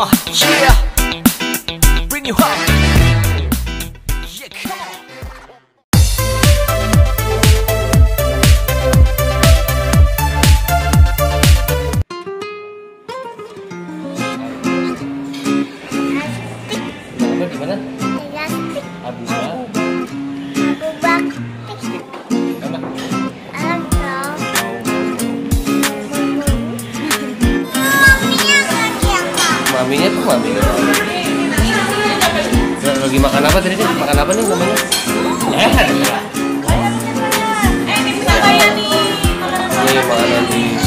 Yeah, bring you up. Yeah, come on. Gimana? Abisnya? Kubak. Apa? Maminya tuh mami. Lagi makan apa tadi? Makan apa nih namanya? Ini bisa saya nih. Ini makanan di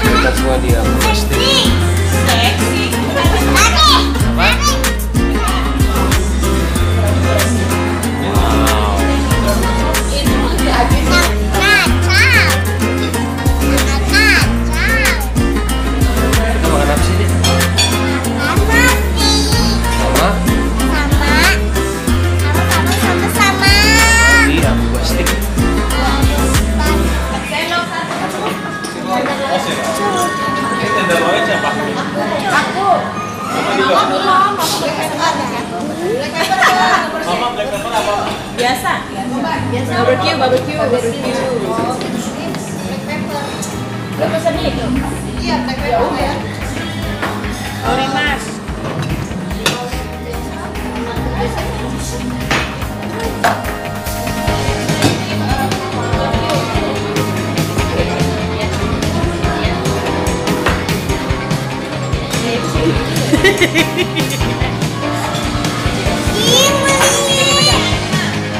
kita semua dia pasti. Biasa. Barbecue. Black pepper. Itu? Iya, black pepper ya. Orimas.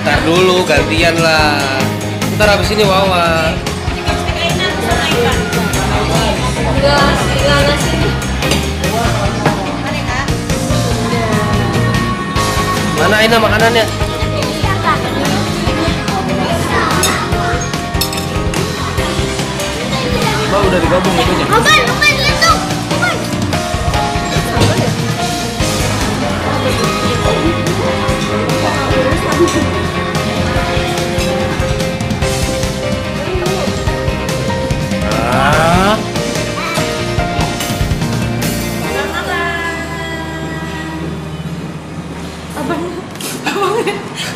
Ntar dulu, gantian lah. Ntar habis ini Wawa. Mana Aina makanannya? Mbak udah digabung itunya. Bukan itu.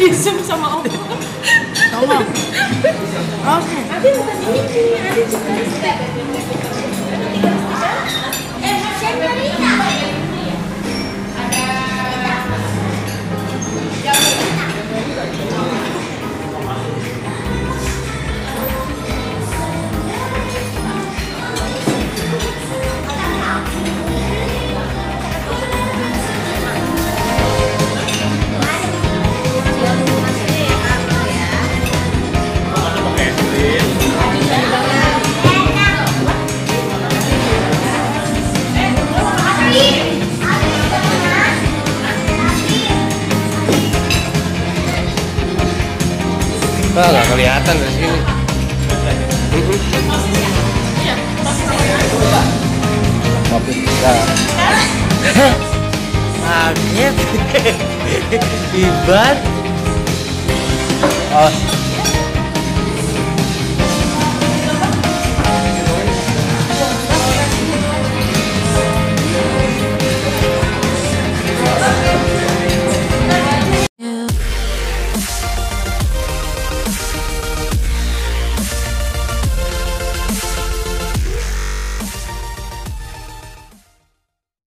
Izin sama Om. Tolong. Oke. Abi bukan ini, Abi juga. Wah, nggak kelihatan dari sini. Tapi kita kaget, hebat.